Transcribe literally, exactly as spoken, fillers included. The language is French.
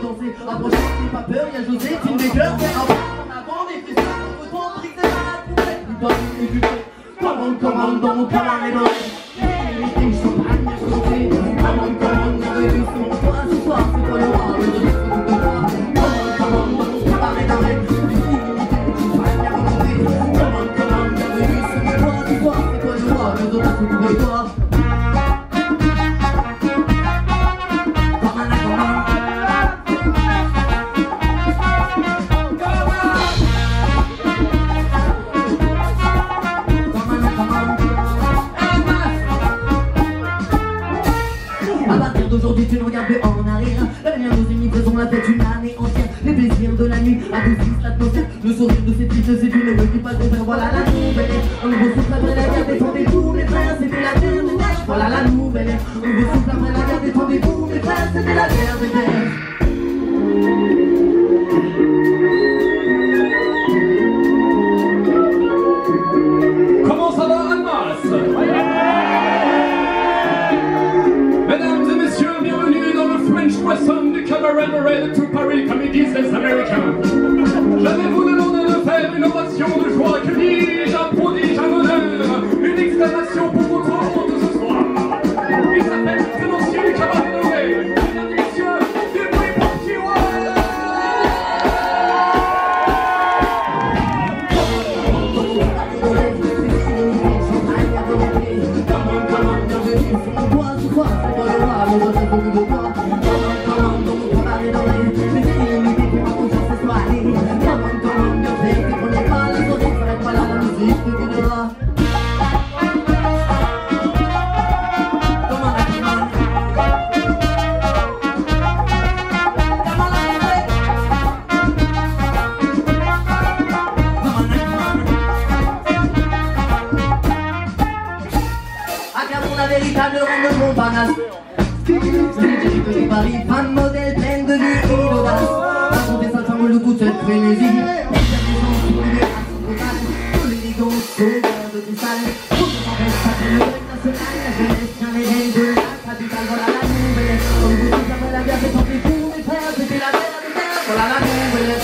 Ils ont vu la prochaine c'est pas peur, y'a José, tu me dégueules. On a bandé, fais ça, on peut prendre, briser la poubelle. Ils doivent me dégueuler, commande, commande, dans mon canard et dans les meetings, je suis pas bien chanté. Commande, commande, dans les meetings, on voit ce soir, c'est pas le roi, le deux, c'est tout le droit. Commande, commande, dans mon canard et dans les meetings, je suis pas bien chanté. Commande, commande, dans les meetings, on voit ce soir, c'est pas le roi, le deux, c'est tout le droit. Aujourd'hui tu ne regardes plus en arrière. L'avenir nous unit, faisons la fête une année entière. Les plaisirs de la nuit adoucissent l'atmosphère. Le sourire de ces petites c'est une ne dit pas le contraire. Voilà la nouvelle ère, un nouveau souffle après la guerre. Détendez tous mes frères, c'était la terre des neiges. Voilà la nouvelle ère, un nouveau souffle après la guerre. Détendez tous mes frères, c'était la terre des neiges. Cabaret to Paris, Comédie des Américains. J'avais-vous le nom de faire une ovation de joie, que dis-je, un prodige, un honneur, une exclamation pour votre rencontre ce soir. Il s'appelle Financier du Cabaret Doré, mesdames et messieurs, du bruit pour Chihuahua. Paris, femme modèle, pleine de nuit et d'audace. Racontez ça, ça me le goût de cette frénésie. Les gens sont coulés à son total. Tous les ligons sont verts de cristal. Pour que ça reste pas de l'Europe nationale. La jeunesse tient les rênes de la capitale. Voilà la nouvelle. Comme vous dites, j'avais la guerre, j'ai tenté pour mes frères. C'était la guerre des terres. Voilà la nouvelle.